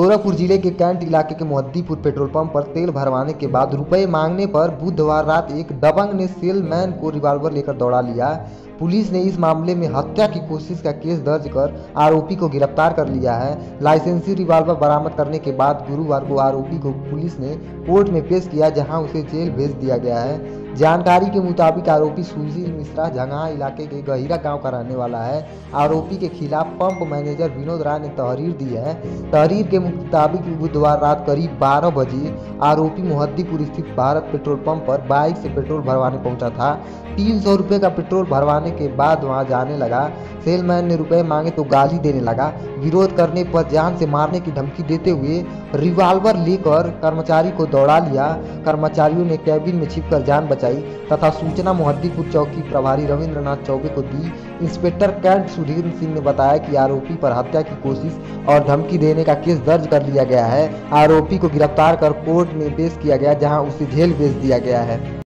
गोरखपुर जिले के कैंट इलाके के मोहद्दीपुर पेट्रोल पंप पर तेल भरवाने के बाद रुपए मांगने पर बुधवार रात एक दबंग ने सेलमैन को रिवाल्वर लेकर दौड़ा लिया। पुलिस ने इस मामले में हत्या की कोशिश का केस दर्ज कर आरोपी को गिरफ्तार कर लिया है। लाइसेंसी रिवाल्वर बरामद करने के बाद गुरुवार को आरोपी को पुलिस ने कोर्ट में पेश किया, जहां उसे जेल भेज दिया गया है। जानकारी के मुताबिक आरोपी सुशील मिश्रा झंगहा इलाके के गहिरा गांव का रहने वाला है। आरोपी के खिलाफ पंप मैनेजर विनोद ने तहरीर दी है। तहरीर के मुताबिक बुधवार रात करीब 12 बजे आरोपी मोहद्दीपुर स्थित भारत पेट्रोल पंप पर बाइक से पेट्रोल भरवाने पहुंचा था। 300 रुपये का पेट्रोल भरवाने के बाद वहां जाने लगा। सेलमैन ने रुपए मांगे तो गाली देने लगा। विरोध करने पर जान से मारने की धमकी देते हुए रिवाल्वर लेकर कर्मचारी को दौड़ा लिया। कर्मचारियों ने कैबिन में छिपकर जान तथा सूचना मोहद्दीपुर चौकी प्रभारी रविन्द्रनाथ चौबे को दी। इंस्पेक्टर कैंट सुधीर सिंह ने बताया कि आरोपी पर हत्या की कोशिश और धमकी देने का केस दर्ज कर लिया गया है। आरोपी को गिरफ्तार कर कोर्ट में पेश किया गया, जहां उसे जेल भेज दिया गया है।